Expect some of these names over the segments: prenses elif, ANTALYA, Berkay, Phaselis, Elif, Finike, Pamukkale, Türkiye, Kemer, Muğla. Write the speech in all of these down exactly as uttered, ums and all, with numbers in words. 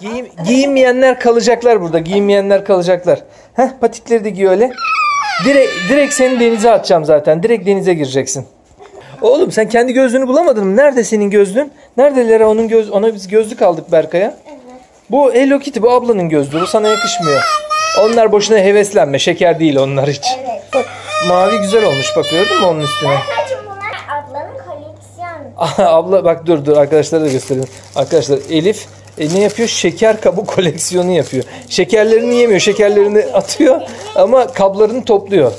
Giyim, giyinmeyenler kalacaklar burada. Giyinmeyenler kalacaklar. Heh, patikleri de giy öyle. Direkt, direkt seni denize atacağım zaten. Direkt denize gireceksin. Oğlum sen kendi gözlüğünü bulamadın mı? Nerede senin gözlüğün? Neredelere onun göz, ona biz gözlük aldık Berkay'a. Evet. Bu Hello Kitty, bu ablanın gözlüğü. Bu sana yakışmıyor. Onlar boşuna heveslenme. Şeker değil onlar hiç. Evet. Bak, mavi güzel olmuş. Bak gördün mü onun üstüne? Abla bak dur dur arkadaşlara da göstereyim. Arkadaşlar Elif e, ne yapıyor? Şeker kabı koleksiyonu yapıyor. Şekerlerini yemiyor. Şekerlerini atıyor ama kablarını topluyor.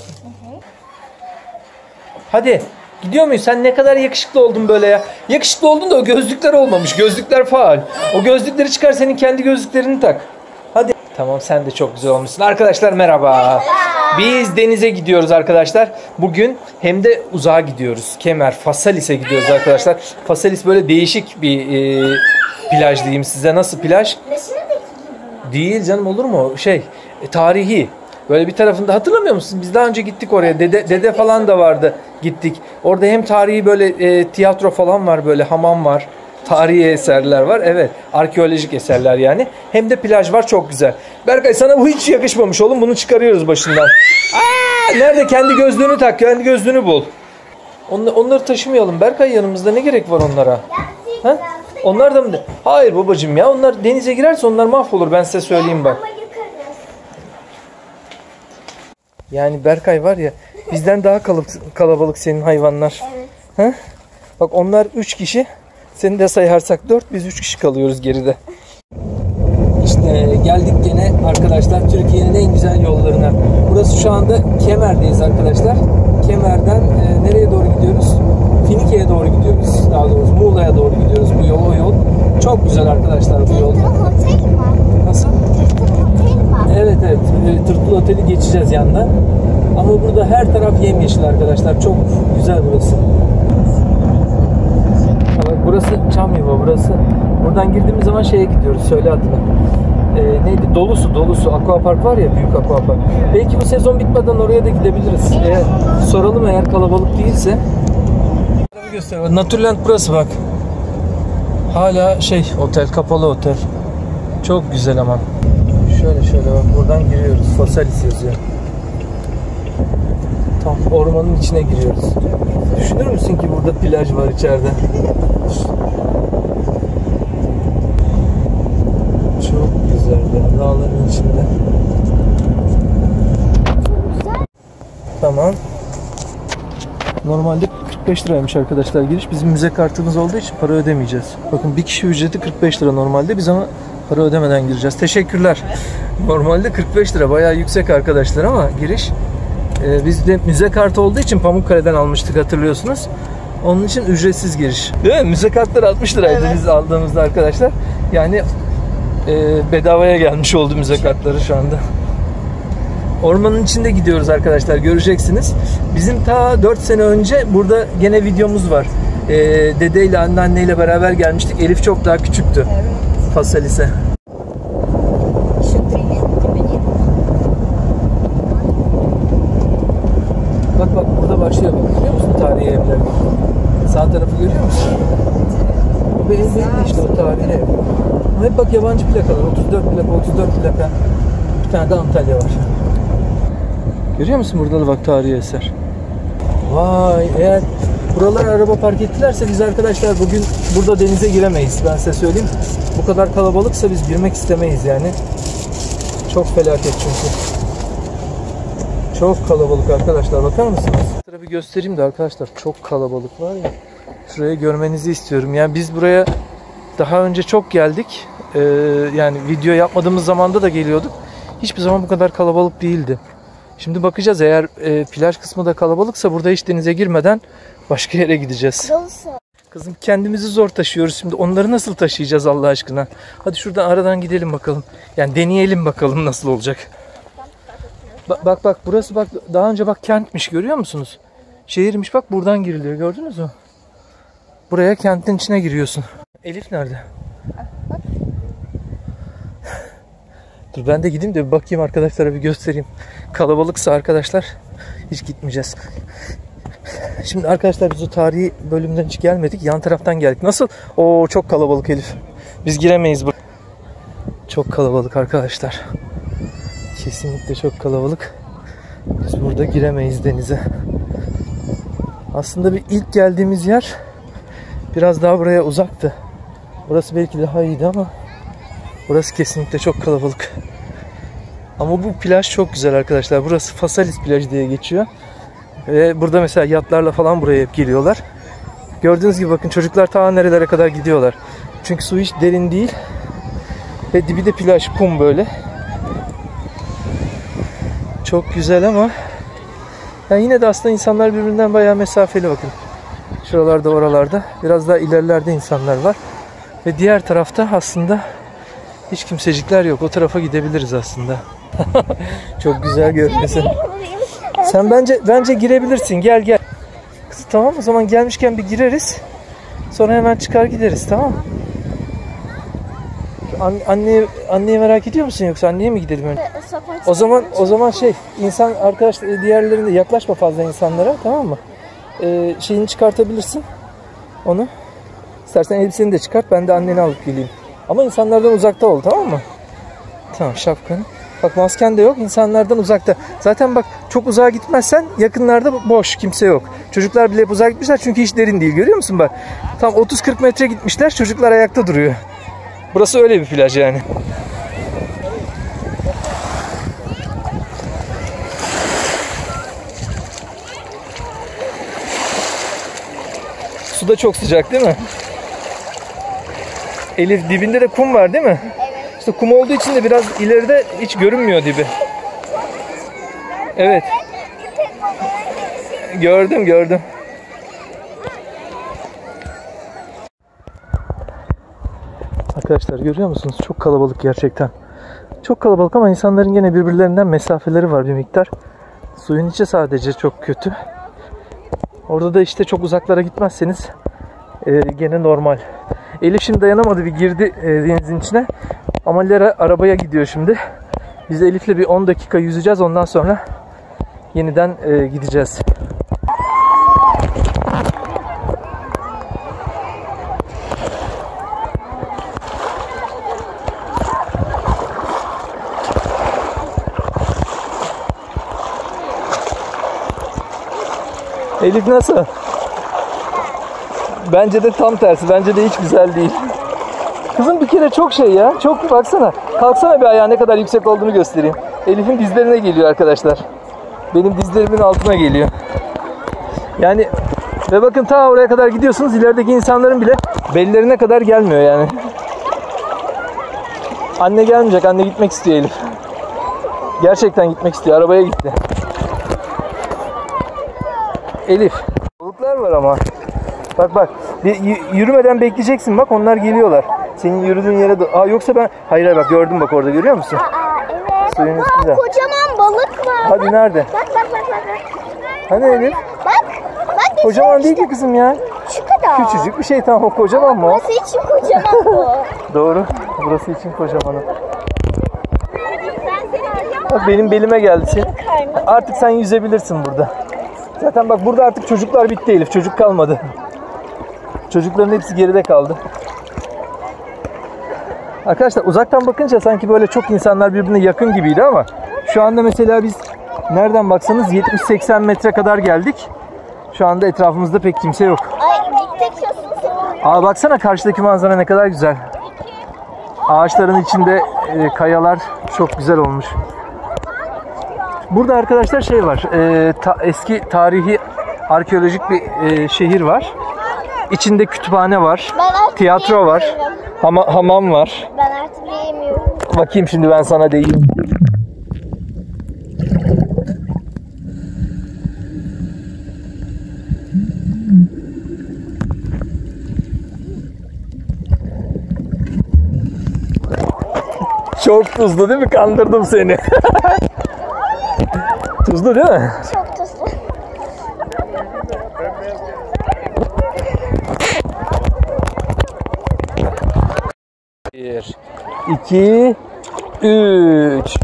Hadi gidiyor muyuz? Sen ne kadar yakışıklı oldun böyle ya. Yakışıklı oldun da o gözlükler olmamış. Gözlükler faal. O gözlükleri çıkar, senin kendi gözlüklerini tak. Hadi. Tamam sen de çok güzel olmuşsun. Arkadaşlar merhaba. Biz denize gidiyoruz arkadaşlar. Bugün hem de uzağa gidiyoruz. Kemer, Phasalis'e gidiyoruz arkadaşlar. Phaselis böyle değişik bir e, plaj diyeyim size. Nasıl plaj? Değil canım, olur mu? Şey, e, tarihi. Böyle bir tarafında, hatırlamıyor musun? Biz daha önce gittik oraya. Dede, dede falan da vardı. Gittik. Orada hem tarihi böyle e, tiyatro falan var, böyle hamam var. Tarihi eserler var. Evet. Arkeolojik eserler yani. Hem de plaj var. Çok güzel. Berkay sana bu hiç yakışmamış oğlum. Bunu çıkarıyoruz başından. Aa, nerede? Kendi gözlüğünü tak. Kendi gözlüğünü bul. Onları, onları taşımayalım. Berkay yanımızda ne gerek var onlara? Ha? Onlar da mı? Hayır babacığım ya. Onlar denize girerse onlar mahvolur. Ben size söyleyeyim bak. Yani Berkay var ya. Bizden daha kalabalık senin hayvanlar. Ha? Bak onlar üç kişi. Seni de sayarsak dört, biz üç kişi kalıyoruz geride. İşte geldik gene arkadaşlar Türkiye'nin en güzel yollarına. Burası şu anda Kemer'deyiz arkadaşlar. Kemer'den e, nereye doğru gidiyoruz? Finike'ye doğru gidiyoruz. Daha doğrusu Muğla'ya doğru gidiyoruz. Bu yol, o yol. Çok güzel arkadaşlar bu yol. Tırtıl Otel mi? Nasıl? Tırtıl Otel mi? Evet evet. E, Tırtıl Otel'i geçeceğiz yanda. Ama burada her taraf yemyeşil arkadaşlar. Çok güzel burası. Burası çam yuva, burası. Buradan girdiğimiz zaman şeye gidiyoruz, söyle adını. Ee, neydi? Dolusu, Dolusu. Aquapark var ya, büyük aquapark. Belki bu sezon bitmeden oraya da gidebiliriz. Eğer, soralım eğer kalabalık değilse. Naturland burası bak. Hala şey, otel, kapalı otel. Çok güzel ama. Şöyle şöyle bak, buradan giriyoruz. Phaselis yazıyor. Tam ormanın içine giriyoruz. Düşünür müsün ki burada plaj var içeride? Çok güzel ya, dağların içinde. Tamam. Normalde kırk beş liraymış arkadaşlar giriş. Bizim müze kartımız olduğu için para ödemeyeceğiz. Bakın bir kişi ücreti kırk beş lira normalde. Biz ama para ödemeden gireceğiz. Teşekkürler. Normalde kırk beş lira bayağı yüksek arkadaşlar ama giriş. Ee, biz de müze kartı olduğu için Pamukkale'den almıştık, hatırlıyorsunuz. Onun için ücretsiz giriş. Değil mi? Müze kartları altmış liraydı evet. Biz aldığımızda arkadaşlar. Yani e, bedavaya gelmiş oldu müze kartları şu anda. Ormanın içinde gidiyoruz arkadaşlar, göreceksiniz. Bizim ta dört sene önce burada gene videomuz var. E, dedeyle anneanneyle beraber gelmiştik. Elif çok daha küçüktü. Evet. Phasalis'e. Başlıyor bak, görüyor musun tarihi evler? Sağ tarafı görüyor musun? Bu benim işte o tarihi ev. Ama hep bak yabancı plakalar, otuz dört plaka, otuz dört plaka. Bir tane de Antalya var. Görüyor musun burada da bak tarihi eser. Vay, eğer buralara araba park ettilerse biz arkadaşlar bugün burada denize giremeyiz. Ben size söyleyeyim. Bu kadar kalabalıksa biz girmek istemeyiz yani. Çok felaket çünkü. Çok kalabalık arkadaşlar, bakar mısınız? Bir göstereyim de arkadaşlar, çok kalabalık var ya. Şurayı görmenizi istiyorum. Yani biz buraya daha önce çok geldik. Ee, yani video yapmadığımız zamanda da geliyorduk. Hiçbir zaman bu kadar kalabalık değildi. Şimdi bakacağız, eğer e, plaj kısmı da kalabalıksa burada hiç denize girmeden başka yere gideceğiz. Kızım kendimizi zor taşıyoruz. Şimdi onları nasıl taşıyacağız Allah aşkına? Hadi şuradan aradan gidelim bakalım. Yani deneyelim bakalım nasıl olacak. Bak bak bak, burası bak, daha önce bak kentmiş, görüyor musunuz? Şehirmiş bak, buradan giriliyor, gördünüz mü? Buraya kentin içine giriyorsun. Elif nerede? Dur ben de gideyim de bir bakayım arkadaşlara, bir göstereyim. Kalabalıksa arkadaşlar hiç gitmeyeceğiz. Şimdi arkadaşlar biz o tarihi bölümden hiç gelmedik, yan taraftan geldik. Nasıl? Oo çok kalabalık Elif. Biz giremeyiz buraya. Çok kalabalık arkadaşlar. Kesinlikle çok kalabalık. Biz burada giremeyiz denize. Aslında bir ilk geldiğimiz yer biraz daha buraya uzaktı. Burası belki daha iyiydi ama burası kesinlikle çok kalabalık. Ama bu plaj çok güzel arkadaşlar. Burası Phaselis plajı diye geçiyor. Ve burada mesela yatlarla falan buraya hep geliyorlar. Gördüğünüz gibi bakın çocuklar ta nerelere kadar gidiyorlar. Çünkü su hiç derin değil. Ve dibi de plaj, kum böyle. Çok güzel ama yani yine de aslında insanlar birbirinden bayağı mesafeli bakın. Şuralarda, oralarda. Biraz daha ilerlerde insanlar var. Ve diğer tarafta aslında hiç kimsecikler yok. O tarafa gidebiliriz aslında. Çok güzel görünüyor. Sen bence bence girebilirsin. Gel gel. Kız, tamam, o zaman gelmişken bir gireriz. Sonra hemen çıkar gideriz, tamam mı? Anne, anneyi, anneyi merak ediyor musun yoksa anneye mi gidelim önce? O zaman o zaman şey, insan arkadaş diğerlerinde yaklaşma fazla insanlara, tamam mı? Ee, şeyini çıkartabilirsin. Onu. İstersen elbiseni de çıkart. Ben de anneni alıp geleyim. Ama insanlardan uzakta ol, tamam mı? Tamam, şapkanı. Bak masken de yok, insanlardan uzakta. Zaten bak çok uzağa gitmezsen yakınlarda boş, kimse yok. Çocuklar bile hep uzağa gitmişler çünkü hiç derin değil, görüyor musun bak? Tam otuz kırk metre gitmişler, çocuklar ayakta duruyor. Burası öyle bir plaj yani. Su da çok sıcak değil mi? Elif, dibinde de kum var değil mi? Evet. İşte kum olduğu için de biraz ileride hiç görünmüyor dibi. Evet. Gördüm, gördüm. Arkadaşlar görüyor musunuz? Çok kalabalık gerçekten. Çok kalabalık ama insanların gene birbirlerinden mesafeleri var bir miktar. Suyun içi sadece çok kötü. Orada da işte çok uzaklara gitmezseniz e, gene normal. Elif şimdi dayanamadı, bir girdi e, denizin içine. Amalera arabaya gidiyor şimdi. Biz Elif'le bir on dakika yüzeceğiz, ondan sonra yeniden e, gideceğiz. Elif nasıl? Bence de tam tersi. Bence de hiç güzel değil. Kızım bir kere çok şey ya. Çok baksana. Kalksana bir ayağa, ne kadar yüksek olduğunu göstereyim. Elif'in dizlerine geliyor arkadaşlar. Benim dizlerimin altına geliyor. Yani ve bakın ta oraya kadar gidiyorsunuz. İlerideki insanların bile bellerine kadar gelmiyor yani. Anne gelmeyecek. Anne gitmek istiyor Elif. Gerçekten gitmek istiyor. Arabaya gitti. Elif. Balıklar var ama. Bak bak. Bir yürümeden bekleyeceksin. Bak onlar geliyorlar. Senin yürüdüğün yere... Aa yoksa ben... Hayır hayır bak gördüm bak orada, görüyor musun? Aa evet. Suyun üstünde. Aa, kocaman balık var. Hadi bak, nerede? Bak bak bak. bak. Hani Elif? Bak. Bak kocaman değil ki kızım ya. Şu kadar. Küçücük bir şey, tamam o kocaman. Aa, mı o? Burası için kocaman bu. Doğru. Burası için kocaman. Bak benim belime geldi şey. Artık sen yüzebilirsin burada. Zaten bak burada artık çocuklar bitti Elif. Çocuk kalmadı. Çocukların hepsi geride kaldı. Arkadaşlar uzaktan bakınca sanki böyle çok insanlar birbirine yakın gibiydi ama şu anda mesela biz nereden baksanız yetmiş seksen metre kadar geldik. Şu anda etrafımızda pek kimse yok. Aa baksana karşıdaki manzara ne kadar güzel. Ağaçların içinde e, kayalar çok güzel olmuş. Burada arkadaşlar şey var, e, ta, eski tarihi arkeolojik bir e, şehir var. İçinde kütüphane var, tiyatro var, hama, hamam var. Ben artık yiyemiyorum. Bakayım şimdi ben sana deyim. Çok tuzlu değil mi? Kandırdım seni. Tuzlu değil mi? Çok tuzlu. Bir, iki, üç.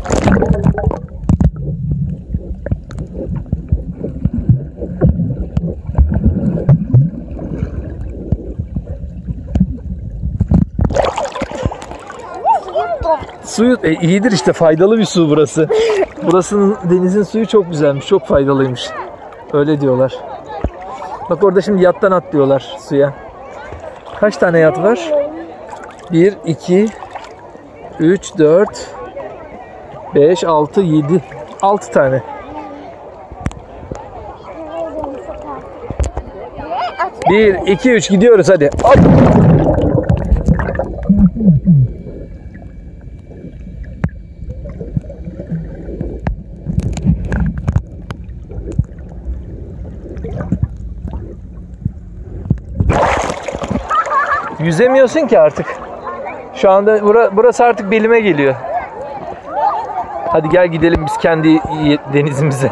Suyu e, iyidir işte, faydalı bir su burası. Burasının denizin suyu çok güzelmiş, çok faydalıymış. Öyle diyorlar. Bak orada şimdi yattan atlıyorlar suya. Kaç tane yat var? bir, iki, üç, dört, beş, altı, yedi. altı tane. bir, iki, üç gidiyoruz hadi. Hop. Yüzemiyorsun ki artık. Şu anda burası artık belime geliyor. Hadi gel gidelim biz kendi denizimize.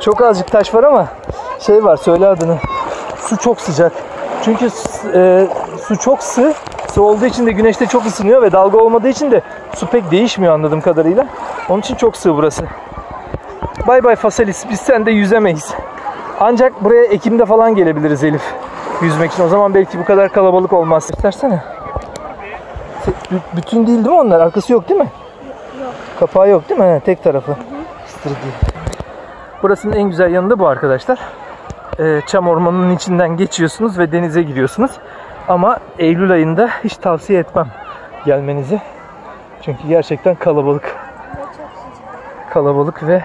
Çok azıcık taş var ama şey var, söyle adını. Su çok sıcak. Çünkü e, su çok sı. Su olduğu için de güneşte çok ısınıyor ve dalga olmadığı için de su pek değişmiyor anladığım kadarıyla. Onun için çok sığ burası. Bay bay Phaselis. Biz sen de yüzemeyiz. Ancak buraya Ekim'de falan gelebiliriz Elif. Yüzmek için. O zaman belki bu kadar kalabalık olmaz. İstersene. Bütün değil değil mi onlar? Arkası yok değil mi? Yok. Kapağı yok değil mi? He, tek tarafı. Hı hı. Burasının en güzel yanı da bu arkadaşlar. Çam ormanının içinden geçiyorsunuz ve denize giriyorsunuz. Ama Eylül ayında hiç tavsiye etmem gelmenizi. Çünkü gerçekten kalabalık. Kalabalık ve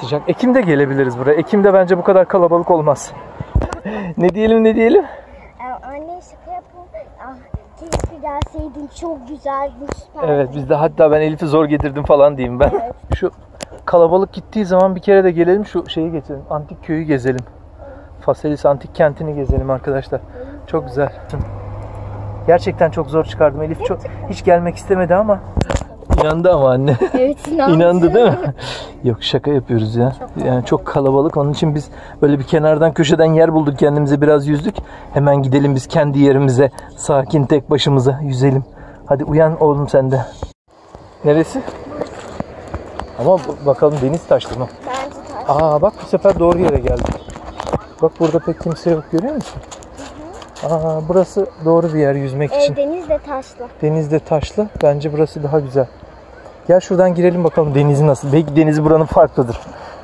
sıcak. Ekim'de gelebiliriz buraya. Ekim'de bence bu kadar kalabalık olmaz. Ne diyelim ne diyelim? Anne şaka yapın. Keşke gelseydin, çok güzelmiş. Evet, biz de hatta ben Elif'i zor getirdim falan diyeyim ben. Evet. Şu kalabalık gittiği zaman bir kere de gelelim, şu şeyi getirelim. Antik köyü gezelim. Phaselis antik kentini gezelim arkadaşlar. Çok güzel. Gerçekten çok zor çıkardım Elif. Çok, hiç gelmek istemedi ama inandı ama anne. Evet, inandı. İnandı değil mi? Yok, şaka yapıyoruz ya. Çok yani çok kalabalık. Onun için biz böyle bir kenardan köşeden yer bulduk, kendimize biraz yüzdük. Hemen gidelim biz kendi yerimize. Sakin, tek başımıza yüzelim. Hadi uyan oğlum sen de. Neresi? Ama bakalım deniz taşlı mı? Bence taş. Aa bak bu sefer doğru yere geldik. Bak burada pek kimse yok, görüyor musun? Hı hı. Aa burası doğru bir yer yüzmek e, için. Deniz de taşlı. Deniz de taşlı. Bence burası daha güzel. Gel şuradan girelim bakalım denizi nasıl. Belki denizi buranın farklıdır.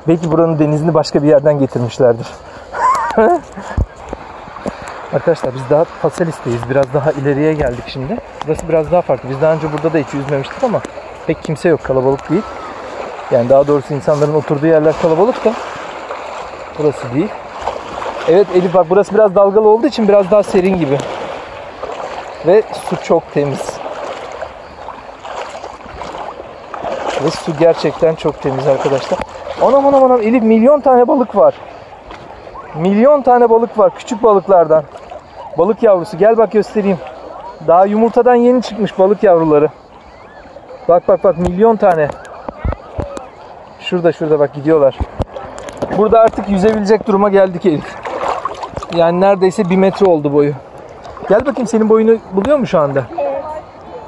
Belki buranın denizini başka bir yerden getirmişlerdir. Arkadaşlar biz daha Phaselis'teyiz. Biraz daha ileriye geldik şimdi. Burası biraz daha farklı. Biz daha önce burada da hiç yüzmemiştik ama pek kimse yok, kalabalık değil. Yani daha doğrusu insanların oturduğu yerler kalabalık da burası değil. Evet Elif bak burası biraz dalgalı olduğu için biraz daha serin gibi. Ve su çok temiz. Ve su gerçekten çok temiz arkadaşlar. Anam anam anam Elif, milyon tane balık var. Milyon tane balık var, küçük balıklardan. Balık yavrusu, gel bak göstereyim. Daha yumurtadan yeni çıkmış balık yavruları. Bak bak bak, milyon tane. Şurada şurada bak gidiyorlar. Burada artık yüzebilecek duruma geldik Elif. Yani neredeyse bir metre oldu boyu. Gel bakayım, senin boyunu buluyor mu şu anda? Evet.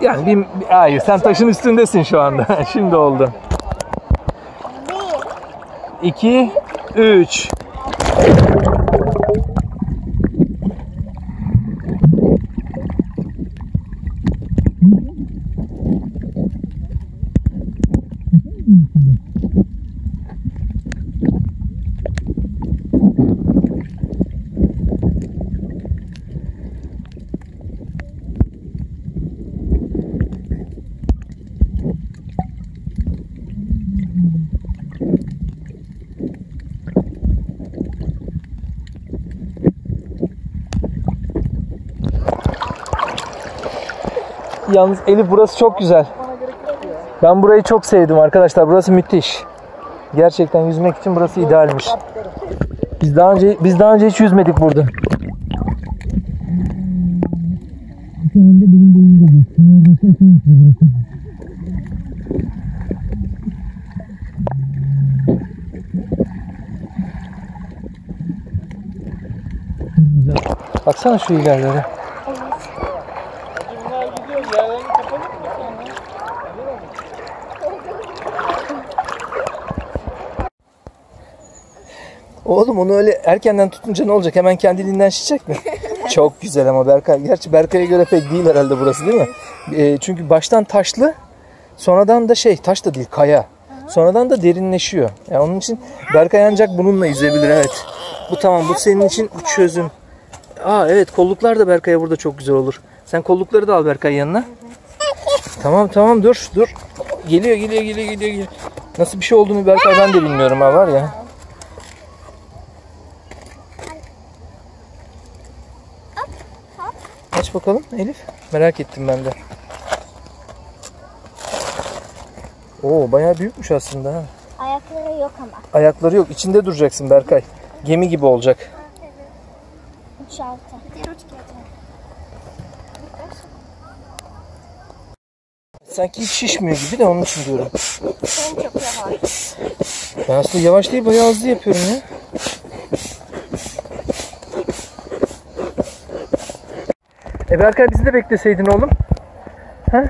Yani bir, bir, hayır sen taşın üstündesin şu anda. Şimdi oldu. bir, iki, üç. Yalnız Elif burası çok güzel. Ben burayı çok sevdim arkadaşlar. Burası müthiş. Gerçekten yüzmek için burası idealmiş. Biz daha önce biz daha önce hiç yüzmedik burada. Baksana şu ilerlere. Oğlum onu öyle erkenden tutunca ne olacak? Hemen kendiliğinden şişecek mi? Çok güzel ama Berkay. Gerçi Berkay'a göre pek değil herhalde burası, değil mi? E, çünkü baştan taşlı, sonradan da şey, taş da değil, kaya. Sonradan da derinleşiyor. Yani onun için Berkay ancak bununla yüzebilir, evet. Bu tamam, bu senin için çözüm. Aa evet, kolluklar da Berkay'a burada çok güzel olur. Sen kollukları da al Berkay yanına. Tamam tamam, dur dur. Geliyor geliyor geliyor geliyor. geliyor. Nasıl bir şey olduğunu Berkay ben de bilmiyorum ha, var ya. Aç bakalım Elif. Merak ettim ben de. Oo, bayağı büyükmüş aslında ha. Ayakları yok ama. Ayakları yok. İçinde duracaksın Berkay. Gemi gibi olacak. Sanki hiç şişmiyor gibi de onun için diyorum. Çok yavaş. Ben aslında yavaş değil, bayağı hızlı yapıyorum ya. E Berkay, bizi de bekleseydin oğlum. Ha?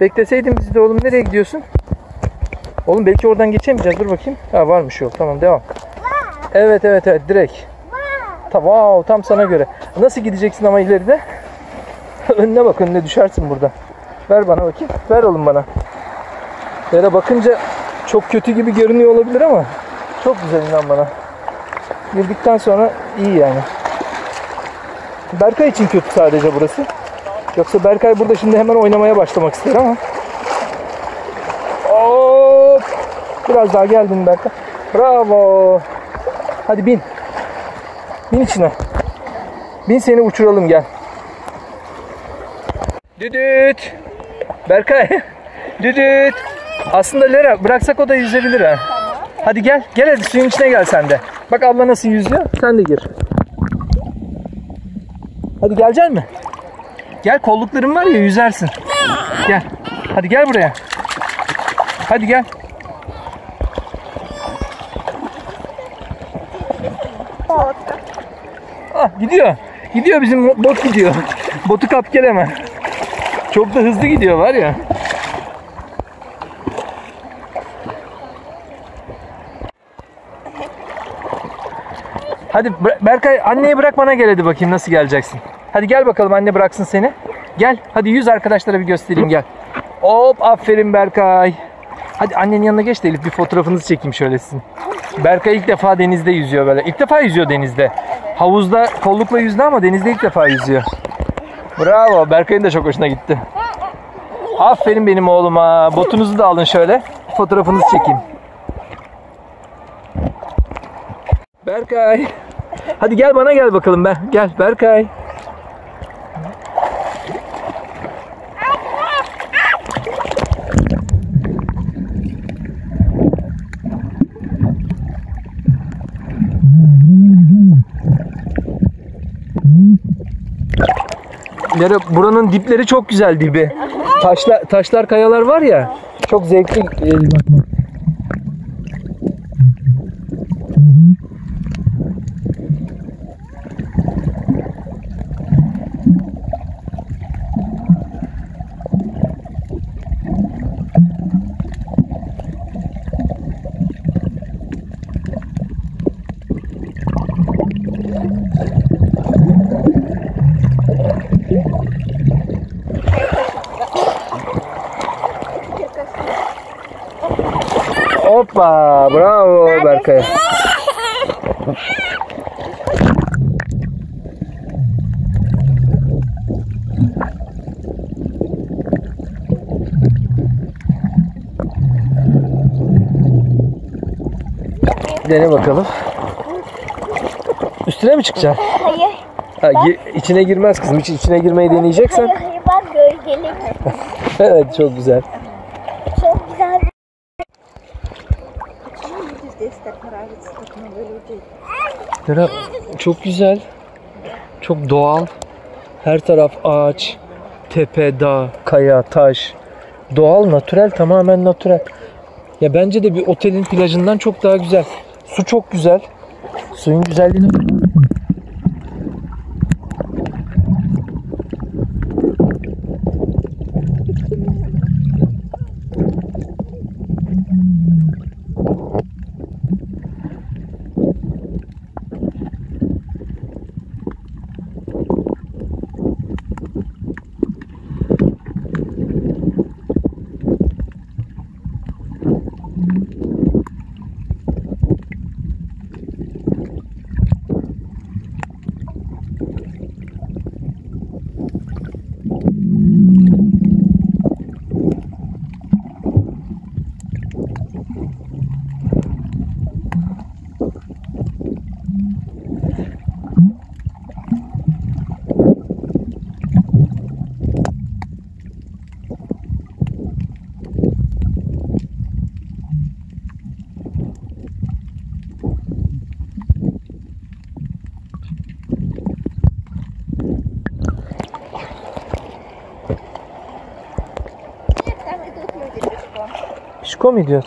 Bekleseydin bizi de oğlum, nereye gidiyorsun? Oğlum belki oradan geçemeyeceğiz, dur bakayım. Ha, varmış yol, tamam devam. Evet evet evet, direkt. Ta, wow, tam sana göre. Nasıl gideceksin ama ileride? Önüne bak, önüne düşersin burada. Ver bana bakayım, ver oğlum bana. Yere bakınca çok kötü gibi görünüyor olabilir ama çok güzel, inan bana. Girdikten sonra iyi yani. Berkay için kötü sadece burası. Yoksa Berkay burada şimdi hemen oynamaya başlamak ister ama. Hop! Biraz daha geldin Berkay. Bravo! Hadi bin. Bin içine. Bin, seni uçuralım, gel. Düdüt! Berkay! Düdüt! Aslında Lera, bıraksak o da yüzebilir ha. Hadi gel, gel hadi suyun içine gel sen de. Bak abla nasıl yüzüyor, sen de gir. Hadi gelecek mi? Gel, kollukların var ya, yüzersin. Gel. Hadi gel buraya. Hadi gel. Ah, gidiyor. Gidiyor, bizim bot gidiyor. Botu kap gel hemen. Çok da hızlı gidiyor var ya. Hadi Berkay, anneyi bırak bana gel hadi bakayım nasıl geleceksin. Hadi gel bakalım, anne bıraksın seni. Gel hadi, yüz arkadaşlara bir göstereyim, gel. Hop, aferin Berkay. Hadi annenin yanına geç de Elif, bir fotoğrafınızı çekeyim şöyle sizin. Berkay ilk defa denizde yüzüyor böyle. İlk defa yüzüyor denizde. Havuzda kollukla yüzdü ama denizde ilk defa yüzüyor. Bravo, Berkay'ın da çok hoşuna gitti. Aferin benim oğluma. Botunuzu da alın şöyle, fotoğrafınızı çekeyim. Berkay. Hadi gel bana gel bakalım, ben gel Berkay. Lera, buranın dipleri çok güzel dibi. Taşlar, taşlar, kayalar var ya. Çok zevkli. Hoppa, bravo Berkay. Dene bakalım. Üstüne mi çıkacaksın? Hayır. Ha, gir, içine girmez kızım. İç, içine girmeyi deneyeceksen. Hayır, hayır, ben gölgeli. Evet, çok güzel. Çok güzel. Lera, çok güzel. Çok doğal. Her taraf ağaç, tepe, dağ, kaya, taş. Doğal, natürel, tamamen natürel. Ya bence de bir otelin plajından çok daha güzel. Su çok güzel. Suyun güzelliğini... Şiko mu diyor?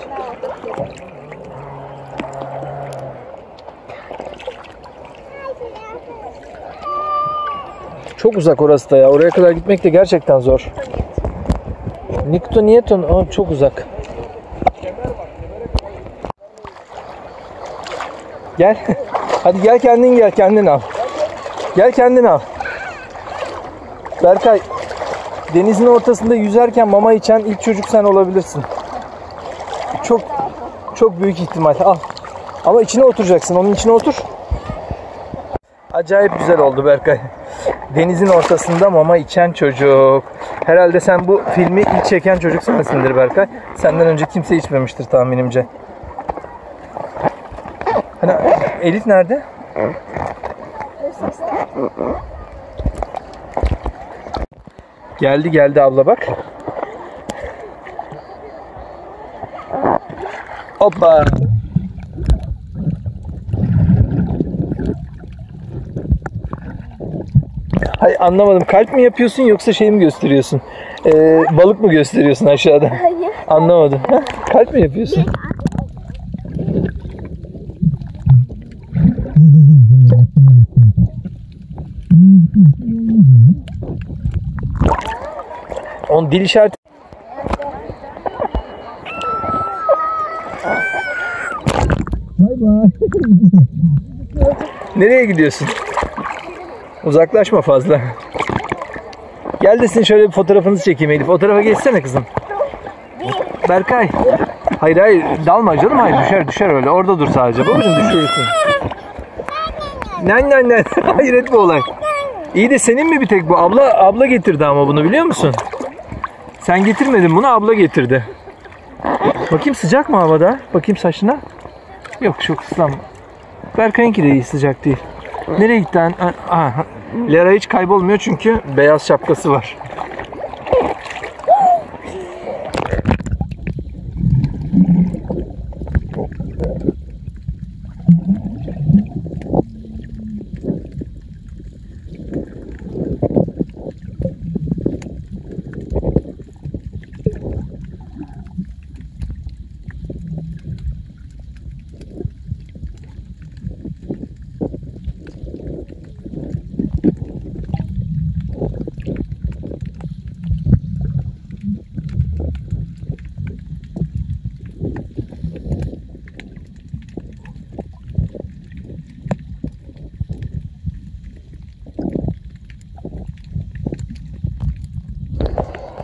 Çok uzak orası da ya. Oraya kadar gitmek de gerçekten zor. Nikto Newton o çok uzak. Gel. Hadi gel kendin gel kendin al. Gel kendin al. Berkay, denizin ortasında yüzerken mama içen ilk çocuk sen olabilirsin. Çok çok büyük ihtimal. Al. Ama içine oturacaksın. Onun içine otur. Acayip güzel oldu Berkay. Denizin ortasında mama içen çocuk. Herhalde sen bu filmi ilk çeken çocuk sensindir Berkay. Senden önce kimse içmemiştir tahminimce. Hani Elif nerede? Geldi geldi abla bak. Hoppa. Hay anlamadım. Kalp mi yapıyorsun yoksa şey mi gösteriyorsun? Ee, balık mı gösteriyorsun aşağıda? Hayır. Anlamadım. Ha? Kalp mi yapıyorsun? On dil işareti. Bay bay. Nereye gidiyorsun? Uzaklaşma fazla. Gel desin şöyle bir fotoğrafınızı çekeyim Elif. O tarafa geçsene kızım. Berkay. Hayır hayır dalma canım, hayır düşer düşer öyle. Orada dur sadece. Babacığım düşürürsün. Nen nen nen. Hayır et bu olay. İyi de senin mi bir tek bu? Abla abla getirdi ama bunu biliyor musun? Sen getirmedin bunu, abla getirdi. Bakayım sıcak mı havada? Bakayım saçına. Yok çok ıslanma. Berkay'ınki de iyi, sıcak değil. Nereye gitti? Aa, Lera hiç kaybolmuyor çünkü beyaz şapkası var.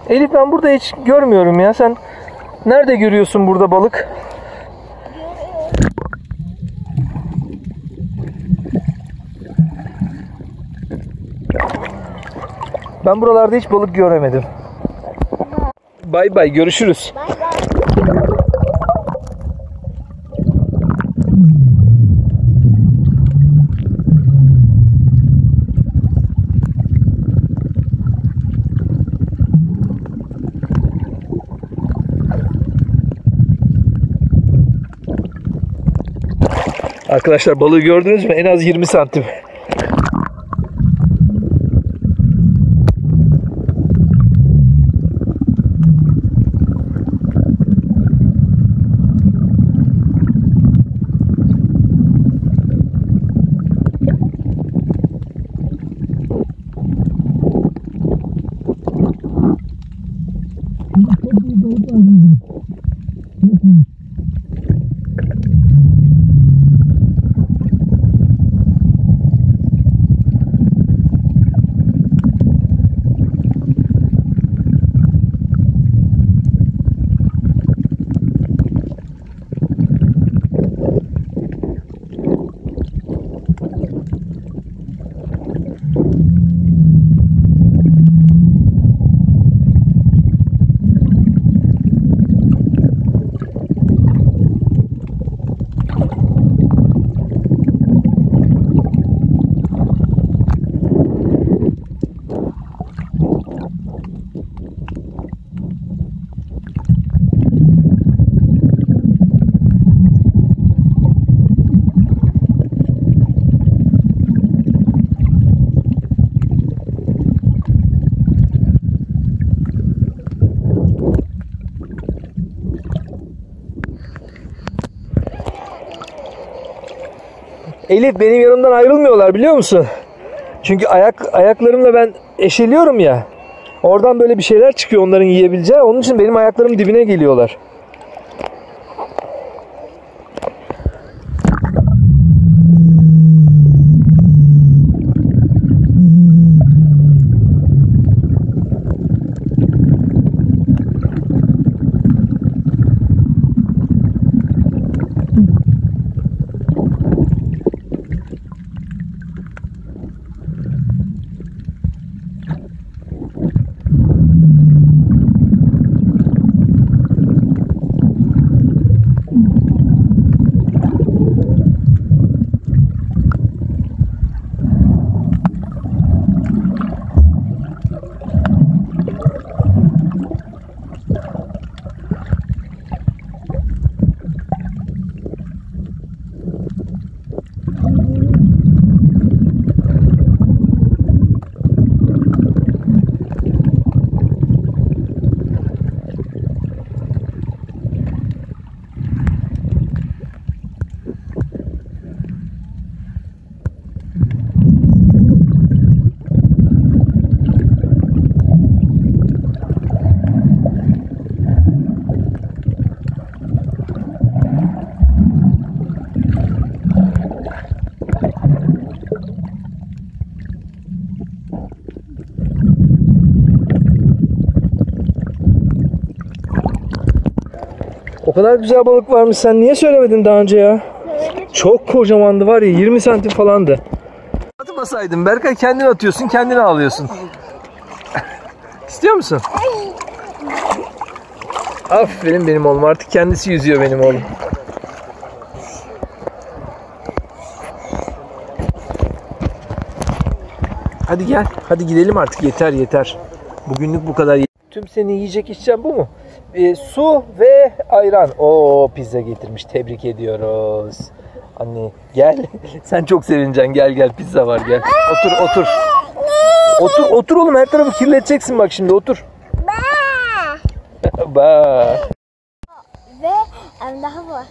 Elif ben burada hiç görmüyorum ya. Sen nerede görüyorsun burada balık? Ben buralarda hiç balık göremedim. Bay bay, görüşürüz. Bye bye. Arkadaşlar balığı gördünüz mü? En az yirmi santim. Elif benim yanımdan ayrılmıyorlar biliyor musun? Çünkü ayak ayaklarımla ben eşeliyorum ya. Oradan böyle bir şeyler çıkıyor onların yiyebileceği. Onun için benim ayaklarım dibine geliyorlar. O kadar güzel balık varmış, sen niye söylemedin daha önce ya? Söyledim. Çok kocamandı var ya, yirmi santim falandı. Atmasaydın Berkay, kendini atıyorsun kendini alıyorsun. İstiyor musun? Aferin benim oğlum, artık kendisi yüzüyor benim oğlum. Hadi gel, hadi gidelim artık, yeter yeter. Bugünlük bu kadar. Tüm seni yiyecek içeceğim bu mu? E, su ve ayran. Oo, pizza getirmiş. Tebrik ediyoruz. Anne gel. Sen çok sevineceksin. Gel gel, pizza var gel. Otur otur. Otur otur oğlum, her tarafı kirleteceksin bak şimdi, otur. Ba. Ba. Ve daha var.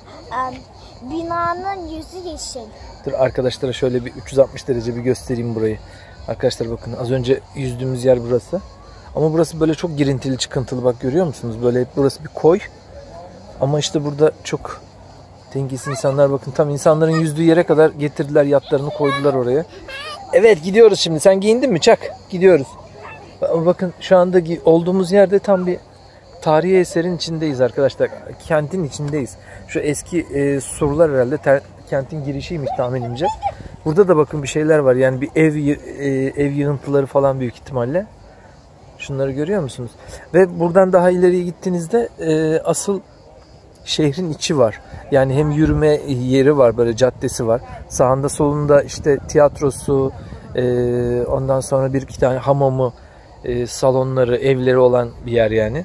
Binanın yüzü yeşil. Dur arkadaşlara şöyle bir üç yüz altmış derece bir göstereyim burayı. Arkadaşlar bakın, az önce yüzdüğümüz yer burası. Ama burası böyle çok girintili çıkıntılı, bak görüyor musunuz? Böyle hep burası bir koy. Ama işte burada çok dengesiz insanlar, bakın tam insanların yüzdüğü yere kadar getirdiler yatlarını, koydular oraya. Evet gidiyoruz şimdi. Sen giyindin mi? Çak. Gidiyoruz. Bakın şu anda olduğumuz yerde tam bir tarihi eserin içindeyiz arkadaşlar. Kentin içindeyiz. Şu eski e, surlar herhalde ter, kentin girişiymiş tahminimce. Burada da bakın bir şeyler var. Yani bir ev e, ev yığıntıları falan büyük ihtimalle. Şunları görüyor musunuz? Ve buradan daha ileriye gittiğinizde e, asıl şehrin içi var. Yani hem yürüme yeri var, böyle caddesi var. Sağında solunda işte tiyatrosu, e, ondan sonra bir iki tane hamamı, e, salonları, evleri olan bir yer yani.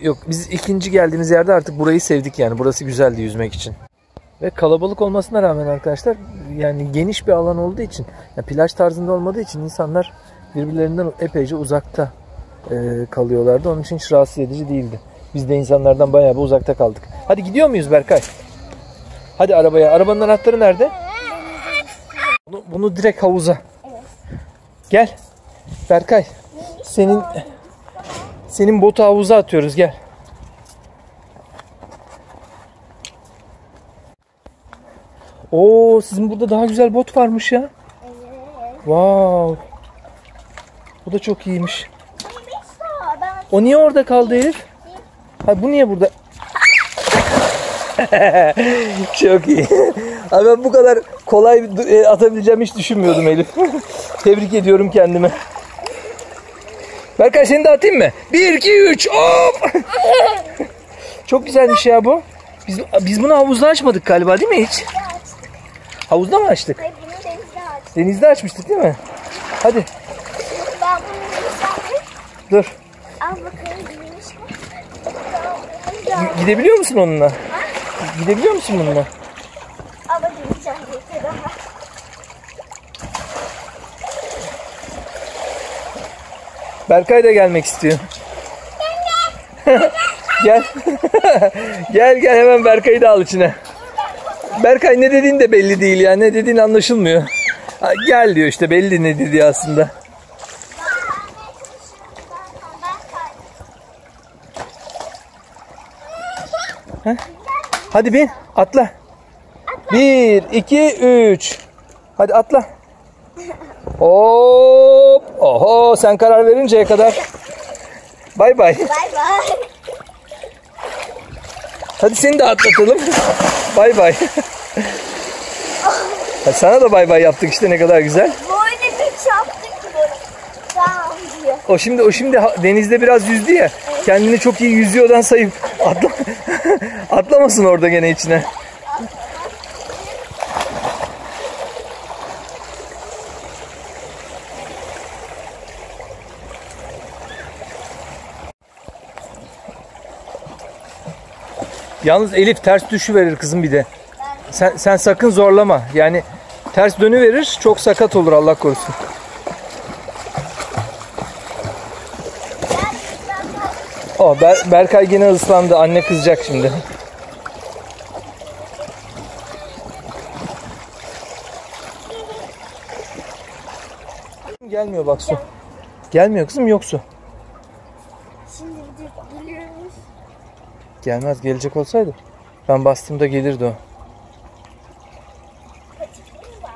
Yok biz ikinci geldiğimiz yerde artık burayı sevdik yani. Burası güzeldi yüzmek için. Ve kalabalık olmasına rağmen arkadaşlar, yani geniş bir alan olduğu için, yani plaj tarzında olmadığı için insanlar birbirlerinden epeyce uzakta e, kalıyorlardı. Onun için hiç rahatsız edici değildi. Biz de insanlardan bayağı bir uzakta kaldık. Hadi gidiyor muyuz Berkay? Hadi arabaya. Arabanın anahtarı nerede? Bunu, bunu direkt havuza. Gel. Berkay. Senin senin botu havuza atıyoruz. Gel. Oo, sizin burada daha güzel bot varmış ya. Wow. Bu da çok iyiymiş. O niye orada kaldı Elif? Ha, bu niye burada? Çok iyi. Abi ben bu kadar kolay atabileceğimi hiç düşünmüyordum Elif. Tebrik ediyorum kendime. Berkay seni de atayım mı? bir, iki, üç, hop! Çok güzelmiş ya bu. Biz, biz bunu havuzda açmadık galiba değil mi hiç? Havuzda mı açtık? Hayır, bunu denizde açtık. Denizde açmıştık değil mi? Hadi. Ben bunu denizde. Dur. Al bakalım, girmiş mi? Gidebiliyor musun onunla? Ha? Gidebiliyor musun bununla? Ama gireceğim yeter daha. Berkay da gelmek istiyor. Gel gel. Gel. Gel gel, hemen Berkay'ı da al içine. Berkay ne dediğin de belli değil yani. Ne dediğin anlaşılmıyor. Ha, gel diyor işte, belli ne dediği aslında. Ha? Hadi bin, atla. Bir, iki, üç. Hadi atla. Hop. Oho, sen karar verinceye kadar. Bay bay. Bay bay. Hadi seni de atlatalım. Bay bay. Sana da bay bay yaptık işte, ne kadar güzel. Böyle bir çarptık ki böyle. Tamam diyor. O şimdi, o şimdi denizde biraz yüzdü ya. Evet. Kendini çok iyi yüzüyordan sayıp atla, atlamasın orada gene içine. Yalnız Elif ters düşüverir kızım bir de. Sen, sen sakın zorlama. Yani ters dönüverir, çok sakat olur, Allah korusun. Oh, Ber Berkay yine ıslandı. Anne kızacak şimdi. Gelmiyor bak su. Gelmiyor kızım, yok su. Gelmez, gelecek olsaydı ben bastığımda gelirdi o.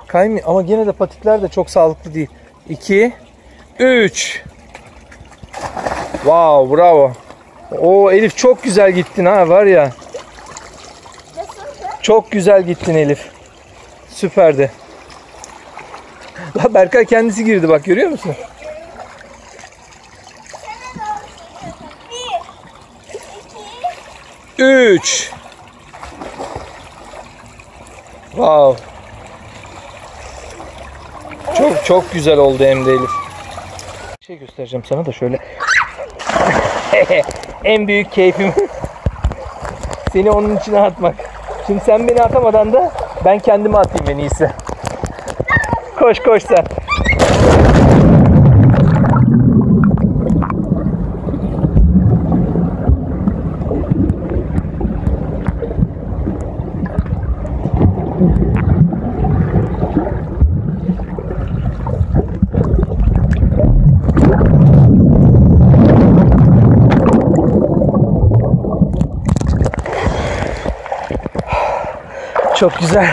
Kaymıyor ama gene de patikler de çok sağlıklı değil. iki, üç. Wow, bravo. Oo Elif, çok güzel gittin ha, var ya. Çok güzel gittin Elif. Süperdi. La Berkay kendisi girdi bak, görüyor musun? üç. Wow. Çok çok güzel oldu hem de Elif. Bir şey göstereceğim sana da şöyle. En büyük keyfim seni onun içine atmak. Şimdi sen beni atamadan da ben kendimi atayım en iyisi. Koş koş sen. Çok güzel.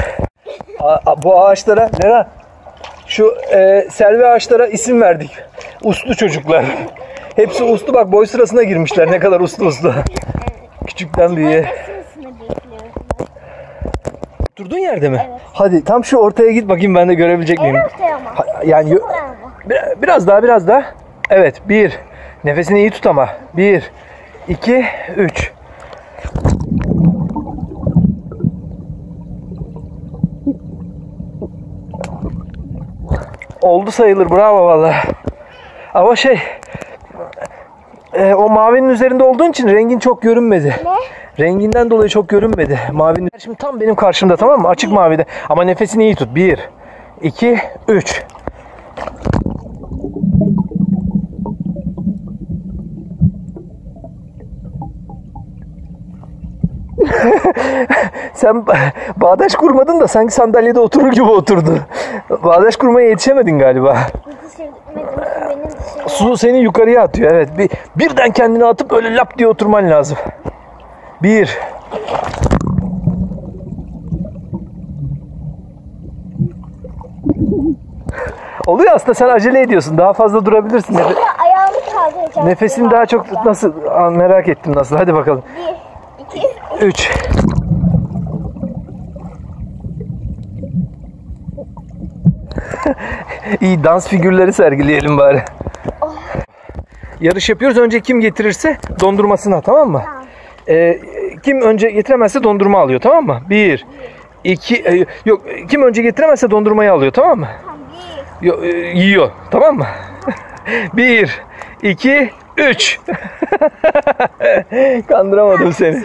A, bu ağaçlara, Lera, şu e, Selvi ağaçlara isim verdik. Uslu çocuklar. Hepsi uslu bak, boy sırasına girmişler. Ne kadar uslu uslu. Küçükten büyüğe. Durduğun yerde mi? Evet. Hadi tam şu ortaya git bakayım, ben de görebilecek miyim? Ha, yani biraz daha, biraz daha. Evet, bir. Nefesini iyi tut ama. Bir, iki, üç. Oldu sayılır, bravo vallahi. Ama şey, e, o mavinin üzerinde olduğun için rengin çok görünmedi. Ne? Renginden dolayı çok görünmedi. Mavinin şimdi tam benim karşımda, tamam mı? Açık mavide. Ama nefesini iyi tut. Bir, iki, üç. Sen bağdaş kurmadın da sanki sandalyede oturur gibi oturdun. Bağdaş kurmaya yetişemedin galiba. Su seni yukarıya atıyor, evet. Bir, birden kendini atıp öyle lap diye oturman lazım. Bir. Oluyor aslında, sen acele ediyorsun. Daha fazla durabilirsin. Nefes... Nefesini daha çok nasıl, merak ettim nasıl. Hadi bakalım. Bir, iki, üç. İyi dans figürleri sergileyelim bari. Oh. Yarış yapıyoruz. Önce kim getirirse dondurmasına, tamam mı? Tamam. Ee, kim önce getiremezse dondurma alıyor, tamam mı? Bir, iki, e, yok kim önce getiremezse dondurmayı alıyor, tamam mı? Tamam, yo, e, yiyor, tamam mı? Bir, iki, üç. Kandıramadım seni.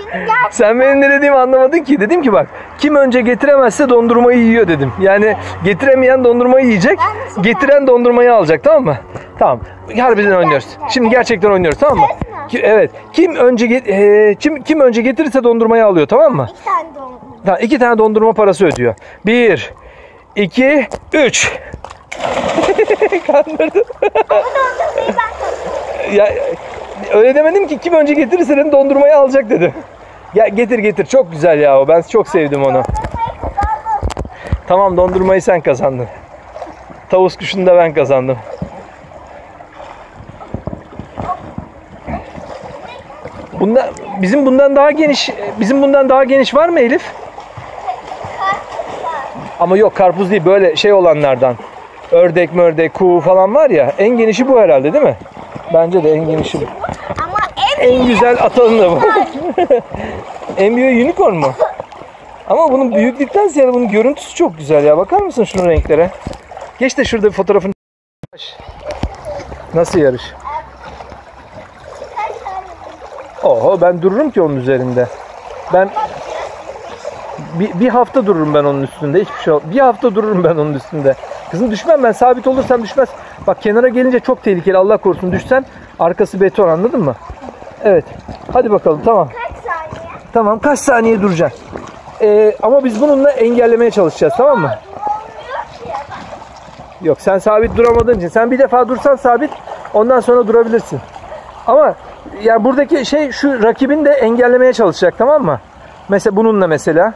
Sen benim ne dediğimi anlamadın ki. Dedim ki bak, kim önce getiremezse dondurmayı yiyor dedim. Yani getiremeyen dondurmayı yiyecek, getiren dondurmayı alacak, tamam mı? Tamam. Harbiden oynuyoruz. Şimdi gerçekten oynuyoruz, tamam mı? Evet. Kim önce e, kim kim önce getirirse dondurmayı alıyor, tamam mı? Yani iki tane dondurma parası ödüyor. Bir, iki, üç. Kandırdım. Ya, öyle demedim ki, kim önce getirirse dedim, dondurmayı alacak dedim. Ya getir getir, çok güzel ya o, ben çok sevdim onu. Tamam, dondurmayı sen kazandın. Tavus kuşunu da ben kazandım. Bunda, bizim bundan daha geniş, bizim bundan daha geniş var mı Elif? Ama yok, karpuz değil, böyle şey olanlardan. Ördek mördek, kuğu falan var ya, en genişi bu herhalde değil mi? Bence de en genişi bu. Ama en, en güzel atalım da bu. En büyüğü unicorn mu? Ama bunun büyüklükten ziyade bunun görüntüsü çok güzel ya. Bakar mısın şunun renklere? Geç de şurada bir fotoğrafını. Nasıl yarış? Oho, ben dururum ki onun üzerinde. Ben bir, bir hafta dururum ben onun üstünde. Hiçbir şey olmaz. Bir hafta dururum ben onun üstünde. Kızım düşmem ben, sabit olursam düşmez. Bak kenara gelince çok tehlikeli, Allah korusun düşsen arkası beton, anladın mı? Evet. Hadi bakalım, tamam. Kaç saniye? Tamam, kaç saniye duracaksın? Ee, ama biz bununla engellemeye çalışacağız, tamam mı? Yok, sen sabit duramadığın için. Sen bir defa dursan sabit, ondan sonra durabilirsin. Ama yani buradaki şey şu, rakibin de engellemeye çalışacak, tamam mı? Mesela bununla mesela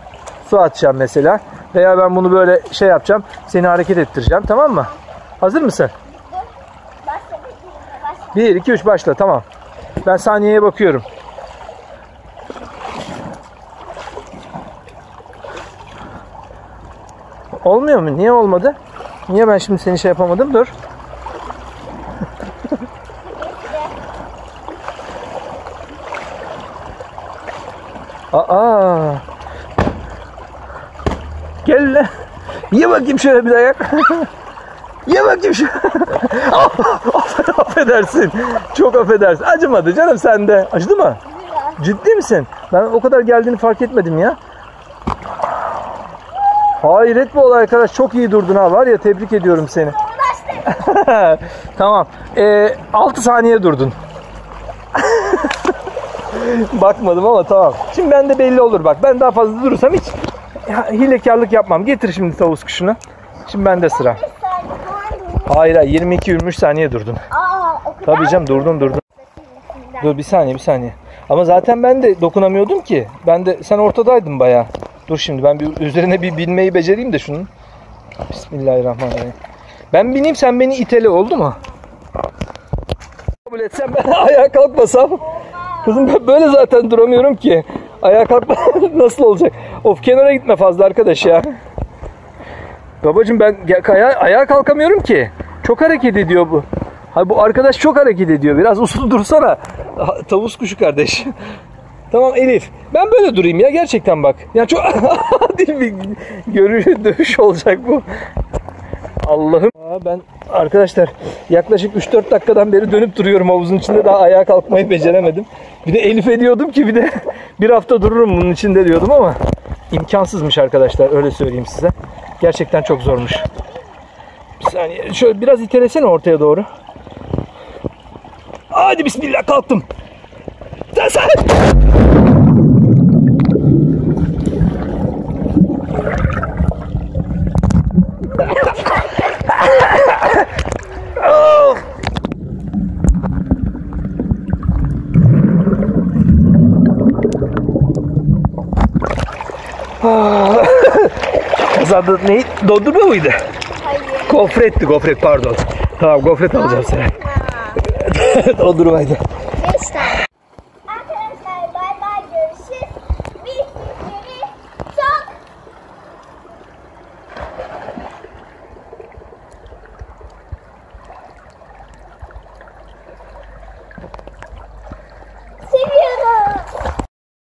su atacağım mesela. Veya ben bunu böyle şey yapacağım, seni hareket ettireceğim, tamam mı? Hazır mısın? Bir, iki, üç, başla, tamam. Ben saniyeye bakıyorum. Olmuyor mu? Niye olmadı? Niye ben şimdi seni şey yapamadım? Dur. Aa. Gel lan. Ye bakayım şöyle bir ayak. Ye bakayım şöyle. Affedersin. Çok affedersin. Acımadı canım sende. Acıdı mı? Ciddi misin? Ben o kadar geldiğini fark etmedim ya. Hayret bu olay arkadaş. Çok iyi durdun ha. Var ya, tebrik ediyorum seni. Tamam. Ee, altı saniye durdun. Bakmadım ama tamam. Şimdi ben de belli olur bak. Ben daha fazla durursam hiç hilekarlık yapmam. Getir şimdi tavus kuşunu. Şimdi bende sıra. Hayır hayır. yirmi iki yirmi üç saniye durdun. Aa, tabii canım, durdun durdun. Dur bir saniye bir saniye. Ama zaten ben de dokunamıyordum ki. Ben de, sen ortadaydın bayağı. Dur şimdi ben bir üzerine bir binmeyi becereyim de şunun. Bismillahirrahmanirrahim. Ben bineyim, sen beni itele, oldu mu? Kabul etsem ben ayağa kalkmasam. Kızım ben böyle zaten duramıyorum ki. Ayağa kalkma nasıl olacak? Of, kenara gitme fazla arkadaş ya. Babacığım ben ayağa, ayağa kalkamıyorum ki. Çok hareket ediyor bu. Ha, bu arkadaş çok hareket ediyor. Biraz usul dursana. Tavus kuşu kardeş. Tamam Elif. Ben böyle durayım ya gerçekten bak. Ya çok değil mi? Görüş dövüş olacak bu. Allah'ım. Ben arkadaşlar yaklaşık üç dört dakikadan beri dönüp duruyorum havuzun içinde, daha ayağa kalkmayı beceremedim. Bir de Elif'e diyordum ki bir de bir hafta dururum bunun içinde diyordum ama imkansızmış arkadaşlar, öyle söyleyeyim size. Gerçekten çok zormuş. Bir saniye şöyle biraz itelesene ortaya doğru. Hadi bismillah, kalktım. Sen sen! Kazandı neyi? Dondurma mıydı? Hayır. Gofretti, gofret pardon. Tamam, gofret alacağım sana. Dondurmaydı.